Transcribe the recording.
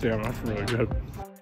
Damn, that's really good.